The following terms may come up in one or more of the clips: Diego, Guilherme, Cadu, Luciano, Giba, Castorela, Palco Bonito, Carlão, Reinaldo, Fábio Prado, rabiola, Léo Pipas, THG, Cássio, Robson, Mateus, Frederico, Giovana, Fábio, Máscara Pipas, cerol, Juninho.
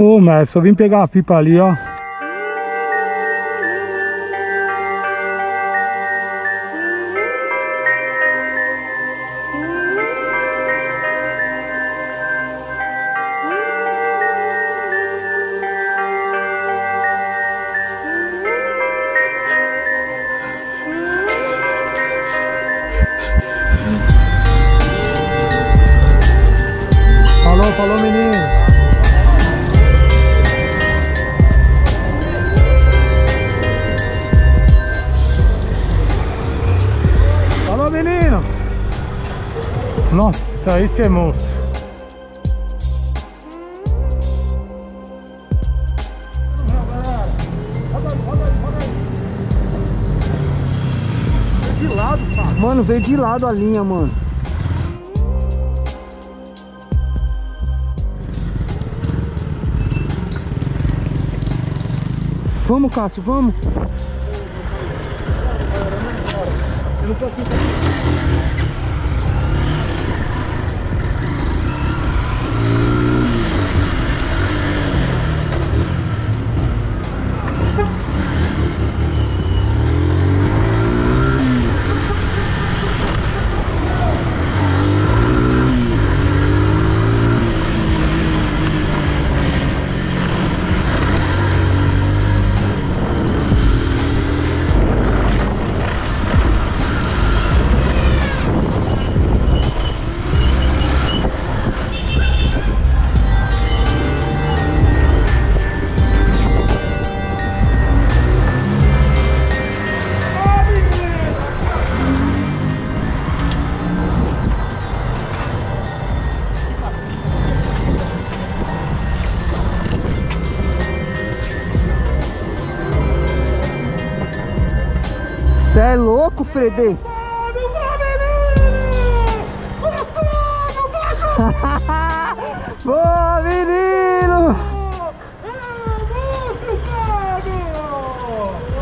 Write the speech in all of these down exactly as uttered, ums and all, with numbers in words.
Ô, oh, mestre, só vim pegar uma pipa ali, ó. Nossa, esse é monstro. De lado, cara. Mano, veio de lado a linha, mano. Vamos, Cássio, vamos. Eu não tô aqui. É louco, Frederico. Boa, menino!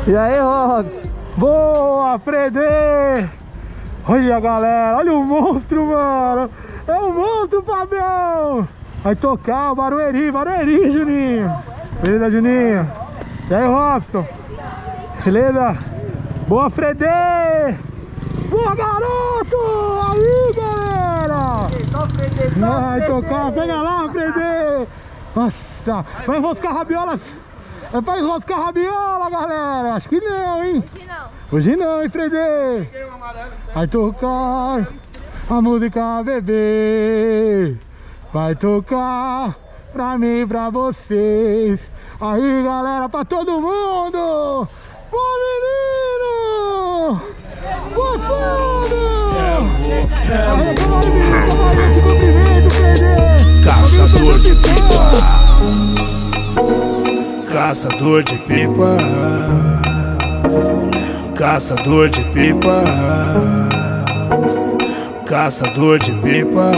E aí, Robson? Boa, Frederico! Olha, galera, olha o monstro, mano! É o monstro, Fabião! Vai tocar o Barueri, Barueri, Juninho! Beleza, Juninho? E aí, Robson? Beleza? Boa, Frede! Boa, garoto! Aí, galera! Só Frede, só vai Frede. Tocar, pega lá, Frede! Nossa! Vai enroscar rabiolas! É pra enroscar rabiola, galera! Acho que não, hein? Hoje não! Hoje não, hein, Frede! Vai tocar a música, bebê! Vai tocar pra mim e pra vocês! Aí, galera, pra todo mundo! Boa, menino! Boa, Fábio! Caçador de pipas, caçador de pipas, caçador de pipas, caçador de pipas.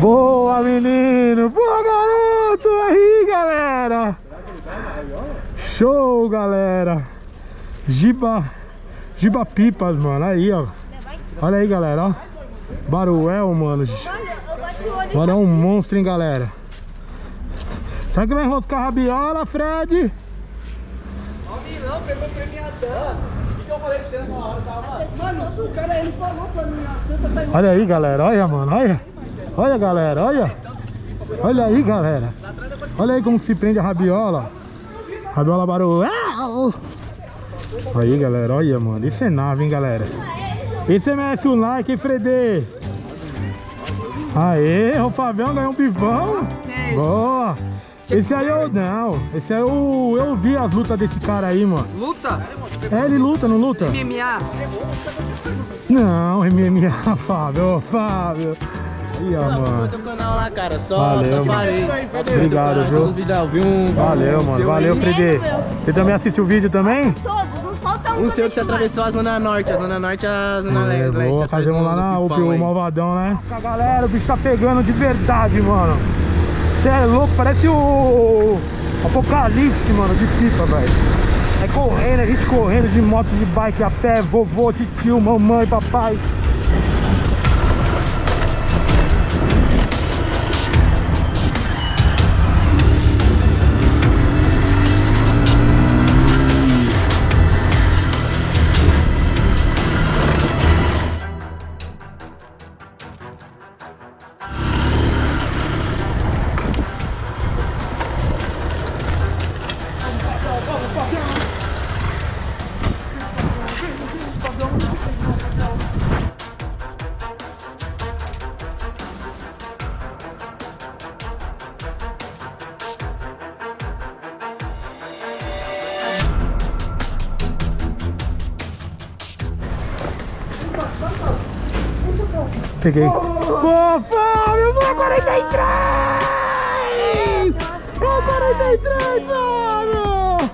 Boa, menino! Boa, garoto! Aí, galera, show, galera. Giba, Giba Pipas, mano. Aí, ó, olha aí, galera, ó. Baruel, mano. Agora é um monstro, hein, galera. Será que vai enroscar a rabiola, Fred? Ó, Milão pegou premiadão. O que eu falei pra você na hora? Mano, o cara ele falou pra mim. Olha aí, galera, olha, mano, olha. Olha, galera, olha. Olha aí, galera. Olha aí como que se prende a rabiola. Rabiola barulho. Aí, galera, olha, mano. Isso é nave, hein, galera. E você merece um like, hein, Fredê? Aê, o Fabião ganhou um pivão. Boa. Esse aí eu não. Esse aí eu, eu vi as lutas desse cara aí, mano. Luta? É, ele luta, não luta? M M A. Não, M M A, Fábio, Fábio. Aí, ó, não, mano. Foi do canal lá, cara. Só, valeu, só parei. Obrigado, viu? Um, valeu, um, mano. Valeu, Fredê. Você também assistiu o vídeo também? Todos, não falta um. Um seu que você atravessou a Zona Norte, a Zona Norte, a Zona é, Leste. Boa, fazemos lá na U P, o Malvadão, né? Nossa, galera, o bicho tá pegando de verdade, mano. Você é louco, parece o Apocalipse, mano, de pipa, velho. É correndo, a gente correndo de moto, de bike, a pé, vovô, tio, mamãe, papai. Peguei. Ô, oh, Fábio, vou quarenta e três! Vou quarenta e três, Fábio!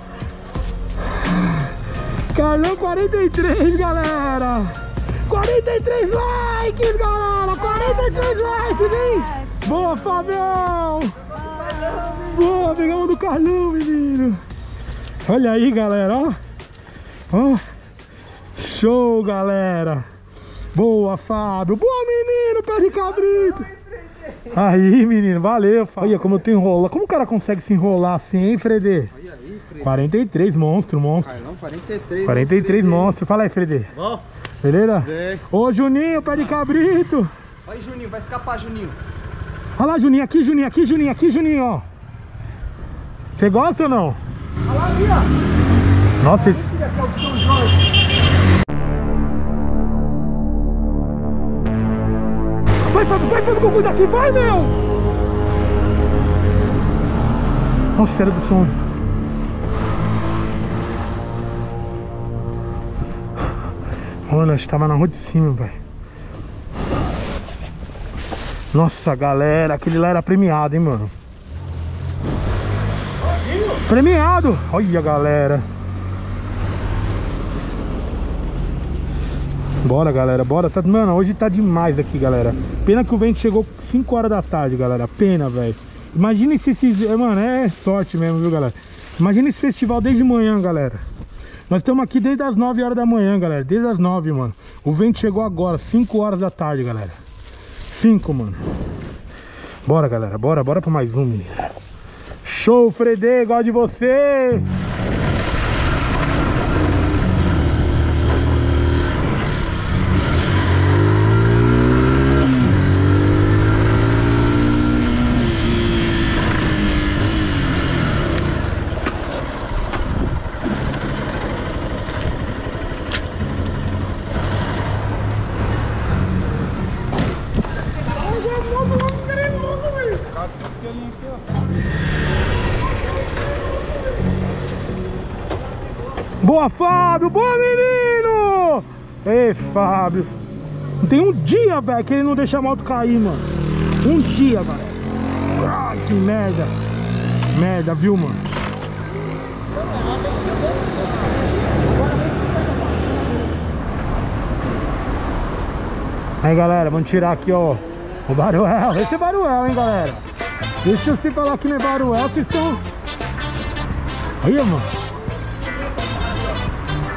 Carlão quarenta e três, galera! quarenta e três likes, galera! quarenta e três likes, hein? Boa, Fabião! Boa, pegamos do Carlão, menino! Olha aí, galera, ó! Ó! Show, galera! Boa, Fábio! Boa, menino! Pé de cabrito! Aí, menino! Valeu, Fábio! Olha como eu tô enrolando! Como o cara consegue se enrolar assim, hein, Frede? Olha aí, Frede! quarenta e três, monstro, monstro! Carlão, quarenta e três! quarenta e três, monstro! Fala aí, Frede! Bom! Beleza? Bem. Ô, Juninho! Pé de cabrito! Olha aí, Juninho! Vai escapar, Juninho! Olha lá, Juninho! Aqui, Juninho! Aqui, Juninho! Aqui, Juninho! Ó! Você gosta ou não? Olha lá, ali, ó! Nossa! Esse... Vai, Fábio, vai, Fábio, cuida aqui, vai, meu! Nossa, era do sono. Mano, a gente tava na rua de cima, velho. Nossa, galera, aquele lá era premiado, hein, mano? Premiado! Olha, galera. Bora, galera, bora. Tá, mano, hoje tá demais aqui, galera. Pena que o vento chegou cinco horas da tarde, galera. Pena, velho. Imagina se esses... Mano, é sorte mesmo, viu, galera? Imagina esse festival desde manhã, galera. Nós estamos aqui desde as nove horas da manhã, galera. Desde as nove, mano. O vento chegou agora, cinco horas da tarde, galera. cinco, mano. Bora, galera. Bora, bora pra mais um, menino. Show, Frede, gosto de você! Boa, Fábio! Boa, menino! Ei, Fábio! Não tem um dia, velho, que ele não deixa a moto cair, mano. Um dia, velho. Ah, que merda. Merda, viu, mano? Aí, galera, vamos tirar aqui, ó, o Baruel. Esse é Baruel, hein, galera? Deixa eu se falar que não é Baruel, que estão... Aí, mano.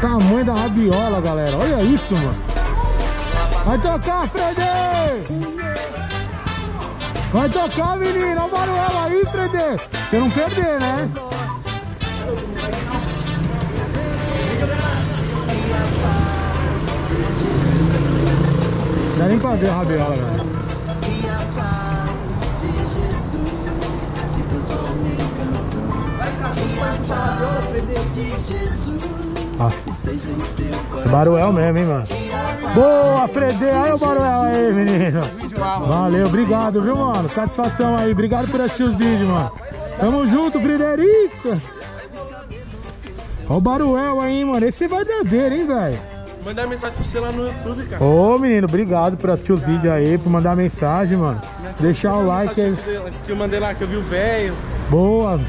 Tamanho da rabiola, galera. Olha isso, mano. Vai tocar, Frede! Vai tocar, menino. Olha o barulho aí, Frede. Você não perder, né? Não dá nem pra ver a rabiola, galera. Ó, Baruel mesmo, hein, mano? Boa, Frede! Aí o Baruel aí, menino! Valeu, obrigado, viu, mano? Satisfação aí, obrigado por assistir os vídeos, mano. Tamo junto, Frederico! Ó o Baruel aí, mano. Esse vai trazer, hein, velho? Mandar mensagem pra você lá no YouTube, cara. Ô, menino, obrigado por assistir os vídeos aí, por mandar mensagem, mano. Deixar o like aí. Que eu mandei lá, que eu vi o velho. Boa!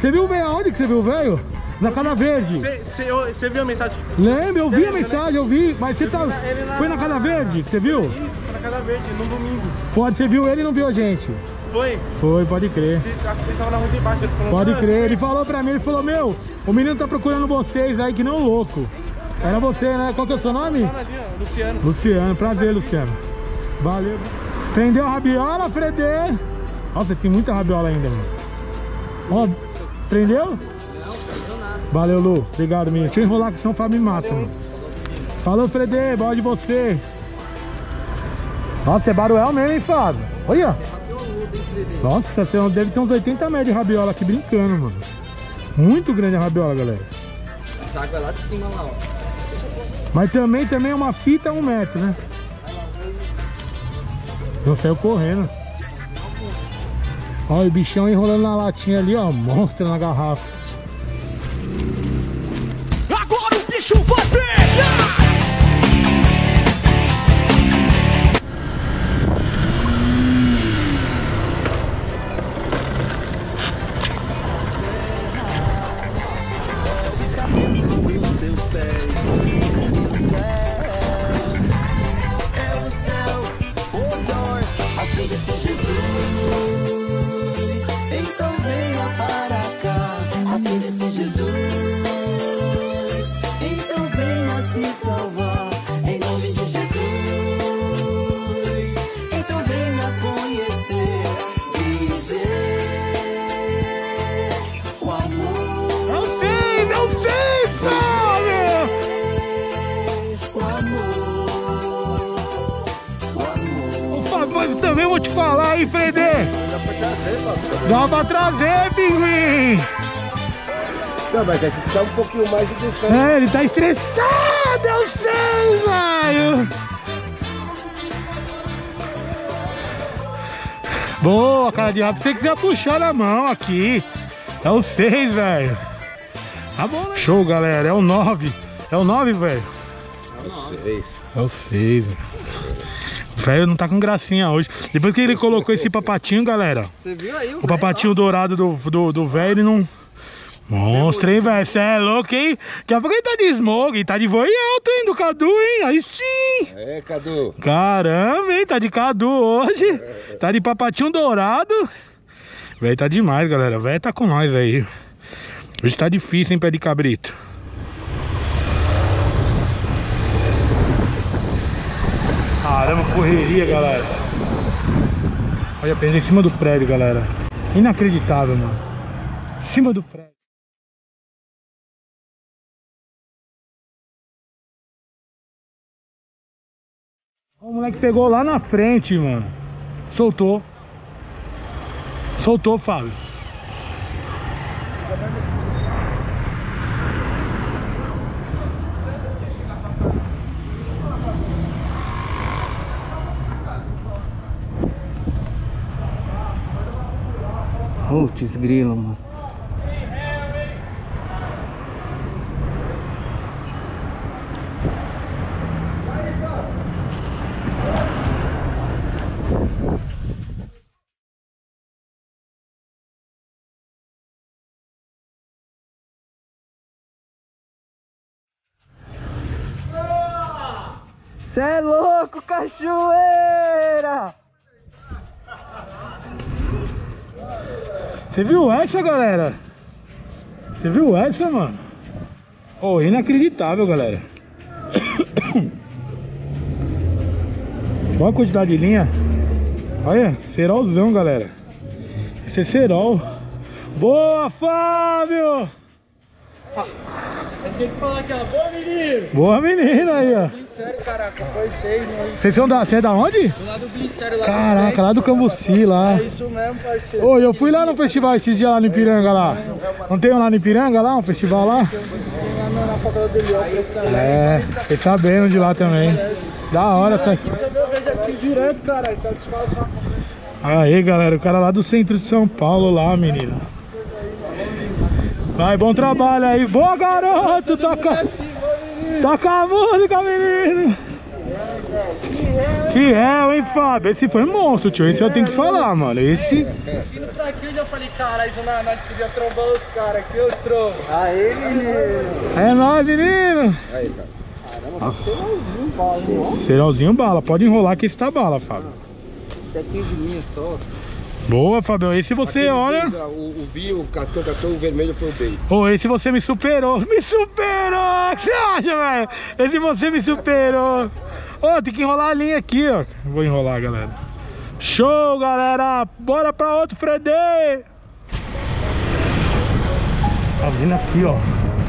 Você viu o velho? Onde que você viu o velho? Na Casa Verde. Você viu a mensagem? Lembra, eu vi cê a mensagem, né? Eu vi. Mas você tá... Na... Foi na Casa Verde que você viu? Foi na Casa Verde, no domingo. Pode, você viu ele e não viu a gente? Foi? Foi, pode crer. Você tava na rua de baixo, ele falou... Pode crer, ele falou pra mim, ele falou, meu, o menino tá procurando vocês aí, que não louco. Era você, né? Qual que é o seu nome? Luciano. Luciano, prazer, Luciano. Valeu. Prendeu a rabiola, Frede. Nossa, tem muita rabiola ainda, mano. Ó, prendeu? Valeu, Lu. Obrigado, menino. Deixa eu enrolar que senão o Fábio me mata, mano. Falou, Frede. Boa de você. Nossa, é Baruel mesmo, hein, Fábio? Olha. Nossa, você deve ter uns oitenta metros de rabiola aqui brincando, mano. Muito grande a rabiola, galera. Essa água é lá de cima, lá, ó. Mas também, também é uma fita a um metro, né? Então saiu correndo. Olha o bichão enrolando na latinha ali, ó. Monstro na garrafa. Agora o bicho vai pegar! mas também vou te falar aí, Frede. Dá pra trazer, pinguim. Não, mas vai ficar um pouquinho mais estressado. É, ele tá estressado, eu sei, velho. Boa, cara de rabo. Se você quiser puxar na mão aqui, é o seis, velho. Tá bom, né? Show, galera. É o nove. É o nove, velho. É o seis. É o seis, velho. O velho não tá com gracinha hoje. Depois que ele colocou esse papatinho, galera. Você viu aí o, o papatinho dourado do velho, do, do ele não... Monstro, hein, velho? Você é louco, hein? Daqui a pouco ele tá de smoke, tá de voo alto, hein, do Cadu, hein? Aí sim! É, Cadu! Caramba, hein? Tá de Cadu hoje! É. Tá de papatinho dourado! Velho, tá demais, galera. Velho, tá com nós aí. Hoje tá difícil, hein, pé de cabrito. Caramba, correria, galera. Olha, perdeu em cima do prédio, galera. Inacreditável, mano. Em cima do prédio. O moleque pegou lá na frente, mano. Soltou. Soltou, Fábio. Putz, grilo, mano. Cê é louco, cachoeira! Você viu essa, galera? Você viu essa, mano? Oh, inacreditável, galera. Olha a quantidade de linha. Olha, cerolzão, galera. Esse é cerol. Boa, Fábio! Tem que falar aquela boa menina. Boa menina aí, ó. Glicério, caraca, foi seis, mano. Vocês são da, você é da onde? Do lado do Glicério, lá. Caraca, do lá do Cambuci, lá. É isso mesmo, parceiro. Ô, eu fui lá no festival esses dias lá no Ipiranga, lá. Não tem lá no Ipiranga, lá, um festival lá? Tem lá na favela do Leão, prestando. É, fiquei sabendo de lá também. Da hora, essa aqui. Eu vejo aqui direto, cara, satisfação. Aí, galera, o cara lá do centro de São Paulo, lá, menino. Vai, bom trabalho aí. Boa, garoto! Toca, assim, toca a música, menino! Que réu, hein, Fábio? Esse foi um monstro, tio. Esse eu tenho que falar, mano. Esse... Vindo pra aqui, eu já falei, cara, isso na nós podia trombar os caras. Aqui os trombos. Aê, menino! É nóis, menino! Aí, cara. Caramba, serãozinho bala, hein? Serãozinho bala. Pode enrolar que esse tá bala, Fábio. Isso é quinze mil só. Boa, Fabião, esse você, aquele olha... Beijo, o, o bio, o cascão catou, o vermelho foi o beijo. Oh, esse você me superou, me superou! O que você acha, velho? Esse você me superou. Ô, oh, tem que enrolar a linha aqui, ó. Vou enrolar, galera. Show, galera! Bora pra outro, Frede! Tá vindo aqui, ó.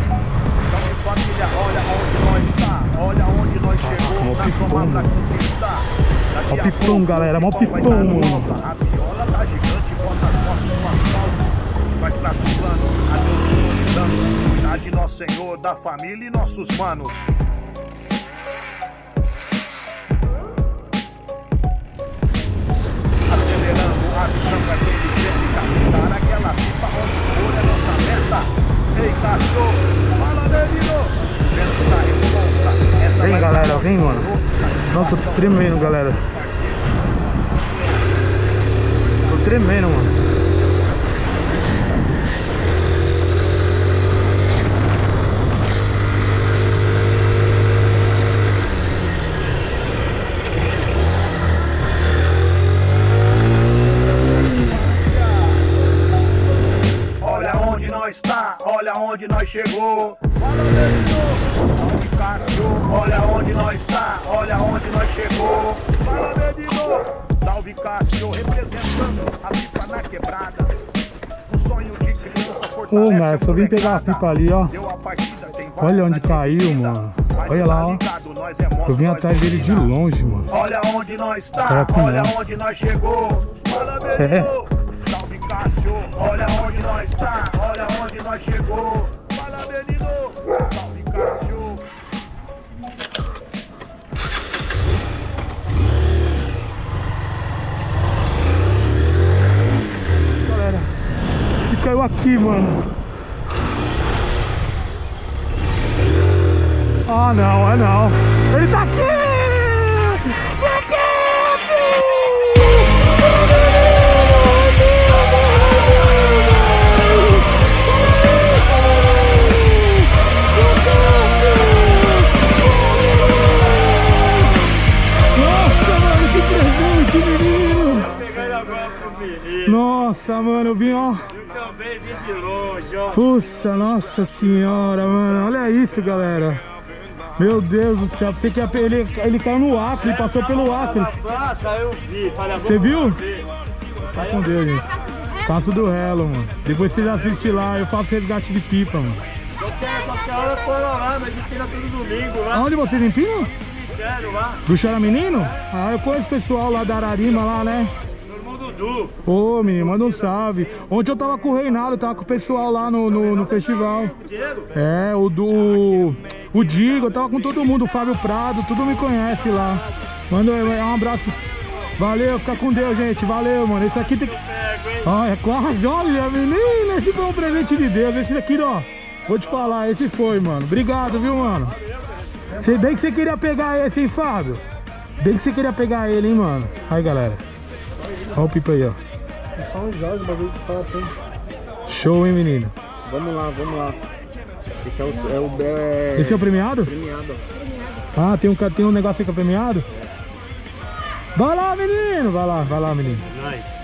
Salve, família, olha onde nós tá. Olha onde nós chegou, na sua mata conquistar. Mó pipão, galera, mó pipão, mano. A viola tá gigante, bota as portas no asfalto. Mas pra suplano, a Deus iluminando. Cuidar de nosso Senhor, da família e nossos manos. Acelerando a visão pra periférica. Buscar aquela pipa onde for é nossa meta. Ei, cachorro, fala, menino. Vem, galera, vem, mano. Nossa, tô tremendo, galera. Tô tremendo, mano. Olha onde nós tá, olha onde nós chegou. Salve, Cássio, olha onde nós tá, olha onde nós chegou. Fala, menino, salve, Cássio, representando a pipa na quebrada. O sonho de criança fortalece. Ô, mas eu vim pegar a pipa ali, ó. Olha onde caiu, mano. Olha lá, ó. nós é monstro. Eu vim atrás dele de longe, mano. Olha onde nós está, olha onde nós chegou. Fala, Berico. Salve, Cássio. Olha onde nós está, olha onde nós chegou. Fala, Berico. Salve, Cássio. Galera, que caiu aqui, mano. Ah, não, é não. Ele tá aqui! Tá aqui! Nossa, mano, que presente, menino! Tá pegando agora pro menino. Nossa, mano, eu vim, ó. Eu também vim de longe, ó. Puxa, nossa senhora, mano. Olha isso, galera. Meu Deus do céu, você que ele, ele caiu no Acre, ele passou pelo Acre. Você viu? Tá com Deus, gente. Passo do Hello, mano. Depois vocês assistem lá, eu faço resgate de pipa, mano. Eu quero qualquer hora lá, mas a gente tira todo domingo lá. Aonde vocês empinam? Do Chora Menino? Ah, eu conheço o pessoal lá da Ararima, lá, né? Ô, oh, menino, manda um salve. Ontem eu tava com o Reinaldo, tava com o pessoal lá no, no, no festival. É, o do... O Diego, eu tava com todo mundo, o Fábio Prado, tudo me conhece lá. Manda um abraço. Valeu, fica com Deus, gente. Valeu, mano. Esse aqui tem que... Olha, quase, olha, menina. Esse foi um presente de Deus. Esse daqui, ó. Vou te falar, esse foi, mano. Obrigado, viu, mano. Bem que você queria pegar esse, hein, Fábio? Bem que você queria pegar ele, hein, mano. Aí, galera. Olha o pipa aí, ó. É só um Jorge, bagulho de papo, hein? Show, hein, menino? Vamos lá, vamos lá. Esse é o, é o, é... Esse é o premiado? Premiado. Ah, tem um, tem um negócio aí que é premiado? Vai lá, menino! Vai lá, vai lá, menino.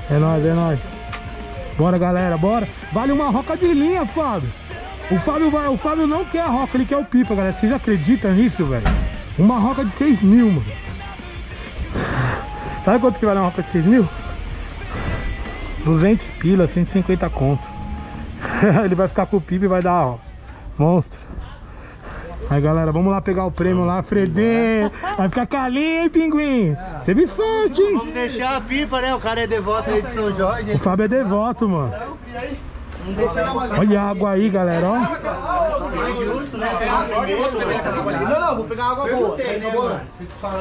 É nóis. É nóis, é nóis. Bora, galera, bora. Vale uma roca de linha, Fábio. O Fábio, vai, o Fábio não quer a roca, ele quer o pipa, galera. Vocês acreditam nisso, velho? Uma roca de seis mil, mano. Sabe quanto que vale uma roca de seis mil? duzentos pila, cento e cinquenta conto. Ele vai ficar com o pipa e vai dar, ó. Monstro. Aí, galera, vamos lá pegar o prêmio lá, Frederico. Vai ficar calinho, hein, pinguim? Teve sorte, hein? Vamos deixar a pipa, né? O cara é devoto aí de São Jorge. O Fábio é devoto, mano. Olha a água aí, galera, ó.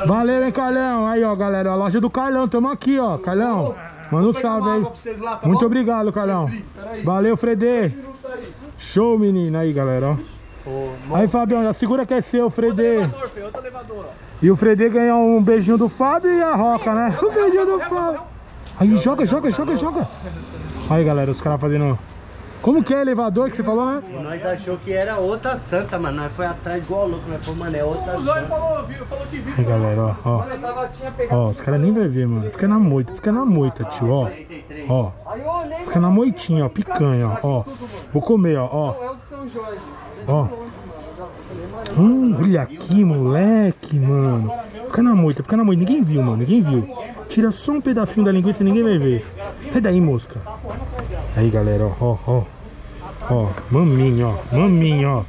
Valeu, hein, Carlão. Aí, ó, galera, a loja do Carlão. Tamo aqui, ó, Carlão. Manda um salve aí. Muito obrigado, Carlão. Valeu, Frederico. Show, menino. Aí, galera, ó. Oh, aí, Fabião, já segura que é seu, o Fredê. E o Fredê ganhou um beijinho do Fábio e a roca, né? O beijinho do Fábio. Aí, joga, joga, joga, joga. Aí, galera, os caras fazendo... Como que é elevador que você falou, né? Nós achou que era outra santa, mano. Nós foi atrás igual louco, nós falou, mano, é outra santa. Aí, galera, ó, ó. Ó, os caras nem vai ver, mano. Fica na moita, fica na moita, tio, ó. Ó, fica na moitinha, ó, picanha, ó. Vou comer, ó, ó. Ó. Hum, olha aqui, moleque, mano. Fica na moita, fica na moita. Ninguém viu, mano, ninguém viu. Tira só um pedacinho da linguiça e ninguém vai ver. Sai daí, mosca. Aí, galera, ó, ó, ó. Ó, maminha, ó, maminha, ó.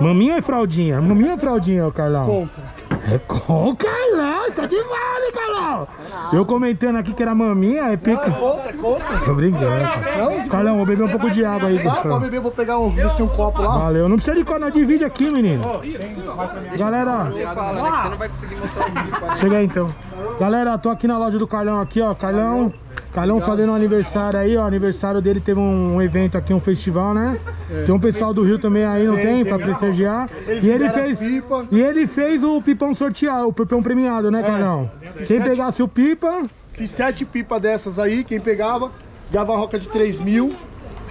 Maminha é fraldinha? Maminha é fraldinha, ó, Carlão? Contra. É com o Carlão, isso é de vale, Carlão. Eu comentando aqui que era maminha, é pica. Contra, contra. Tô brincando. Carlão, vou beber um pouco de água aí. Tá, pra beber, vou pegar um, um copo lá. Valeu, não precisa de copo, não, divide aqui, menino. Galera, você fala, né, que você não vai conseguir mostrar o vídeo. Chega aí, então. Galera, tô aqui na loja do Carlão, aqui, ó, Carlão. Carlão fazendo um aniversário aí, ó. Aniversário dele, teve um evento aqui, um festival, né? É. Tem um pessoal do Rio também aí, não tem? tem pra prestigiar. E ele fez e ele fez o pipão sorteado, o pipão premiado, né, Carlão? É. Quem pegasse o pipa... Fiz sete pipas dessas aí, quem pegava, dava uma roca de três mil.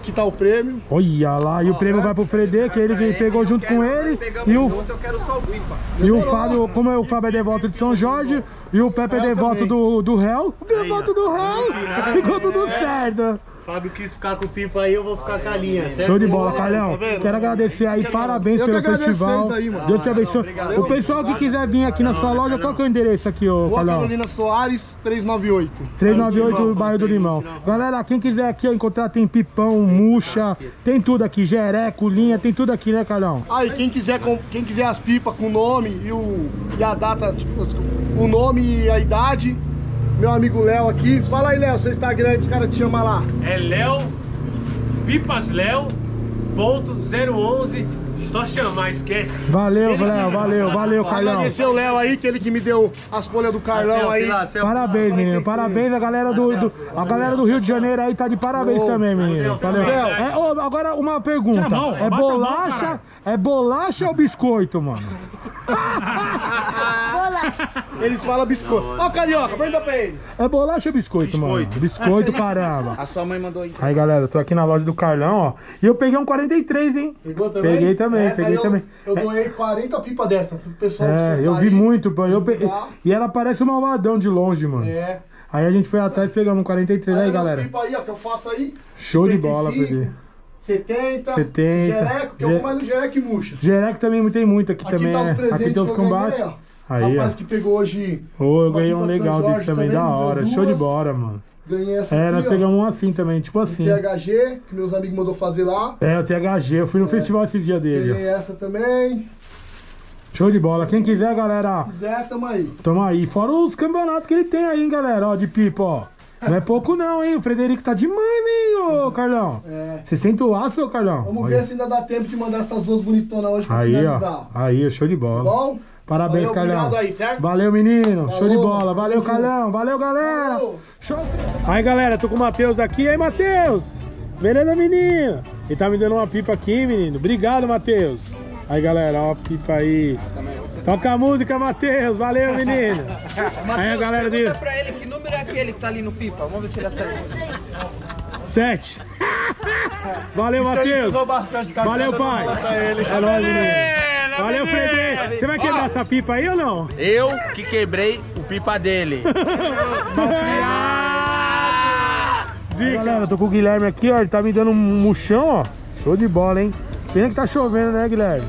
Que tá o prêmio. Olha lá, e oh, o prêmio é? vai pro Fredê, que ele é, pegou junto quero, com ele. E o, junto, eu quero só o e o Fábio, como é, o Fábio é devoto de São Jorge, e o Pepe é devoto do, do réu. Devoto do réu, ficou tudo certo. Fábio quis ficar com o Pipa aí, eu vou ficar com a linha, certo? Show de bola, Carlão. Quero agradecer aí, parabéns pelo festival. Deus te abençoe. O pessoal que quiser vir aqui na sua loja, qual que é o endereço aqui, ô Carlão? Carolina Soares, trezentos e noventa e oito. trezentos e noventa e oito, bairro do Limão. Galera, quem quiser aqui, ó, encontrar, tem pipão, murcha, tem tudo aqui, jereco, linha, tem tudo aqui, né, Carlão? Aí, quem quiser, quem quiser as pipas com o nome e, o, e a data, tipo, o nome e a idade... Meu amigo Léo aqui. Fala aí, Léo, seu Instagram aí, os caras te chamam lá. É Léo Pipas Léo ponto zero onze. Só chamar, esquece. Valeu, ele Léo, valeu, valeu, Carlão. Agradecer o Léo aí, que ele que me deu as folhas do Carlão aí. Parabéns, menino, parabéns a galera do, do, a galera do Rio de Janeiro aí, tá de parabéns também, menino. Valeu. É, oh, agora uma pergunta. É bolacha, é bolacha ou biscoito, mano? Eles falam biscoito. Ó, oh, carioca, pergunta pra ele. É bolacha ou biscoito, biscoito, mano? Biscoito, caramba. A sua mãe mandou aí. Aí, galera, eu tô aqui na loja do Carlão, ó. E eu peguei um quarenta e três, hein? Pegou também? Peguei também, essa peguei eu, também. Eu doei é. quarenta pipas dessa pro pessoal. É, eu vi aí, muito, eu peguei. E ela parece um malvadão de longe, mano. É. Aí a gente foi atrás e pegamos um quarenta e três aí, aí galera. Pipa aí, ó, que eu faço aí. Show de bola, Pedro. setenta, setenta, jereco, que eu vou mais no jereco e murcha. Jereco também tem muito aqui, aqui também. Tá os presentes, aqui tem os combates. Ganhei, aí, rapaz, ó, que pegou hoje. Ô, eu ganhei um legal desse também, também, da hora. Show de bola, mano. Ganhei essa. É, aqui, nós ó, pegamos um assim também, tipo assim. T H G, que meus amigos mandou fazer lá. É, o T H G, eu fui no é, festival esse dia dele. Ganhei ó, essa também. Show de bola. Quem quiser, galera. Quem quiser, tamo aí. Tamo aí. Fora os campeonatos que ele tem aí, hein, galera, ó, de pipa, ó. Não é pouco não, hein? O Frederico tá demais, hein, ô Carlão? É. Você sente o aço, ô Carlão? Vamos aí ver se ainda dá tempo de mandar essas duas bonitonas hoje pra aí, finalizar. Ó. Aí, show de bola. Tá bom? Parabéns, valeu, Carlão. Obrigado aí, certo? Valeu, menino. Falou. Show de bola. Valeu, Carlão. Valeu, galera. Falou. Show. Aí, galera, tô com o Mateus aqui. Aí, Mateus. Beleza, menino? Ele tá me dando uma pipa aqui, menino. Obrigado, Mateus. Aí, galera, ó a pipa aí. Toca a música, Mateus. Valeu, menino. Mateus, aí, a galera pergunta de... pra ele que número é aquele que tá ali no pipa. Vamos ver se ele acerta. Sete. Valeu, Mateus. Valeu, pai. É nóis, menino. Valeu, Frederico. Você vai quebrar, ó, essa pipa aí ou não? Eu que quebrei o pipa dele. Aí, galera, eu tô com o Guilherme aqui, ó. Ele tá me dando um murchão, ó. Show de bola, hein? Pena que tá chovendo, né, Guilherme?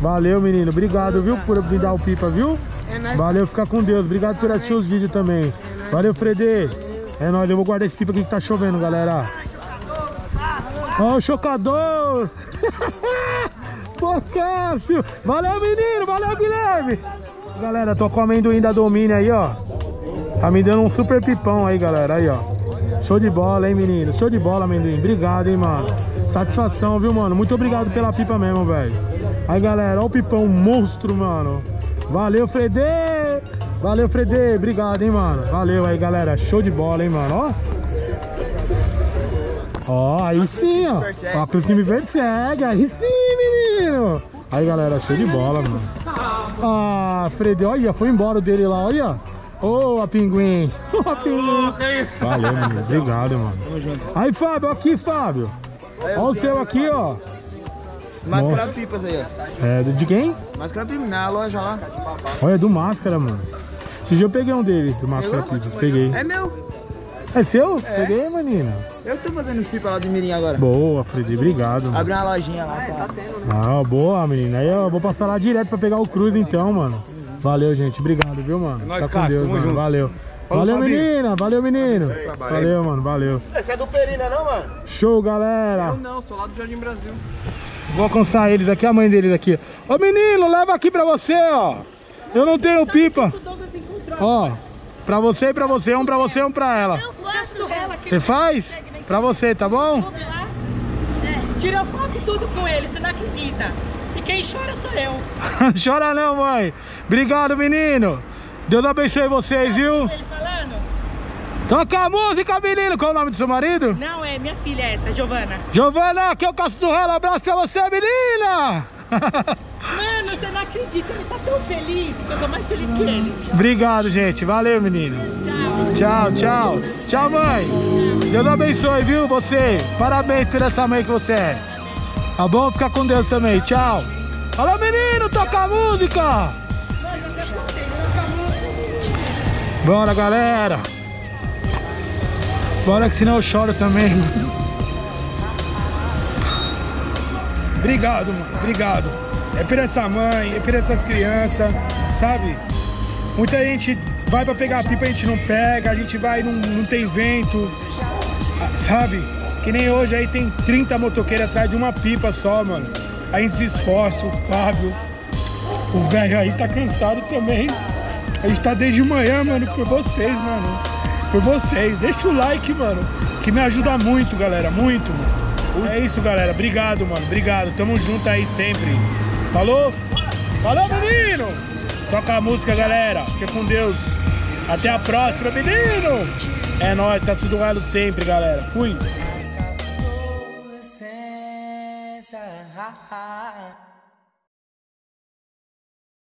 Valeu, menino. Obrigado, viu, por me dar o pipa, viu? Valeu, fica com Deus. Obrigado por assistir os vídeos também. Valeu, Frederico. É nóis, eu vou guardar esse pipa aqui que tá chovendo, galera. Ó, o chocador! Pô, Cássio! Valeu, menino! Valeu, Guilherme! Galera, tô com amendoim da Domínio aí, ó. Tá me dando um super pipão aí, galera. Aí, ó. Show de bola, hein, menino? Show de bola, amendoim. Obrigado, hein, mano. Satisfação, viu, mano? Muito obrigado pela pipa mesmo, velho. Aí, galera, ó o pipão monstro, mano. Valeu, Fredê! Valeu, Fredê! Obrigado, hein, mano. Valeu aí, galera. Show de bola, hein, mano. Ó. Ó, oh, aí sim, ó. Ó, a cruz que me persegue. Aí sim, menino. Aí, galera, show de bola, mano. Ah, Fred, olha, foi embora o dele lá, olha. Ô, oh, a pinguim. Ô, oh, a pinguim. Valeu, mano. Obrigado, mano. Aí, Fábio, aqui, Fábio. Ó o seu aqui, ó. Máscara Pipas aí, ó. É, de quem? Máscara Pipas, na loja lá. Olha, do Máscara, mano. Esse dia eu peguei um dele, do Máscara Pipas. Peguei. É meu. É seu? É. Peguei, menina. Eu que tô fazendo os pipas lá de mirim agora. Boa, Fred, obrigado, mano. Abre uma lojinha lá. É, tá tendo, né? Ah, boa, menina. Aí eu vou passar lá direto pra pegar o cruz então, mano. Valeu, gente. Obrigado, viu, mano? É nóis, tá com Cássio, Deus, tamo mano. Junto. Valeu. Valeu, Fabinho. Menina. Valeu, menino. Valeu, mano. Valeu. Você é do Perina, não, mano? Show, galera. Eu não, sou lá do Jardim Brasil. Vou alcançar eles aqui, a mãe deles aqui. Ô, menino, leva aqui pra você, ó. Eu não tenho pipa. Ó, pra você e pra você. Um pra você e um pra ela. Você faz? Pra você, tá bom? Vamos lá. É, tira foto tudo com ele, você não acredita. E quem chora sou eu. Chora não, mãe. Obrigado, menino. Deus abençoe vocês, viu? Ele falando? Toca a música, menino. Qual é o nome do seu marido? Não, é minha filha essa, Giovana. Giovana, aqui é o Castorela. Abraço pra você, menina. Mano, você não acredita. Ele tá tão feliz. Eu tô mais feliz que ele. Obrigado, gente. Valeu, menino. Tchau. Tchau, tchau. Tchau, mãe. Deus abençoe, viu, você. Parabéns por essa mãe que você é. Tá bom? Fica com Deus também. Tchau. Alô, menino, toca a música. Bora, galera. Bora que senão eu choro também, mano. Obrigado, mano. Obrigado. É por essa mãe, é por essas crianças, sabe? Muita gente vai pra pegar a pipa, a gente não pega, a gente vai, não, não tem vento, sabe? Que nem hoje aí tem trinta motoqueiros atrás de uma pipa só, mano. A gente se esforça, o Fábio, o velho aí tá cansado também. A gente tá desde manhã, mano, por vocês, mano. Por vocês. Deixa o like, mano, que me ajuda muito, galera. Muito, mano. É isso, galera. Obrigado, mano. Obrigado. Tamo junto aí sempre. Falou? Falou, menino! Toca a música, galera. Fica com Deus. Até a próxima, menino! É nóis, tá tudo galo sempre, galera. Fui! Ha ha.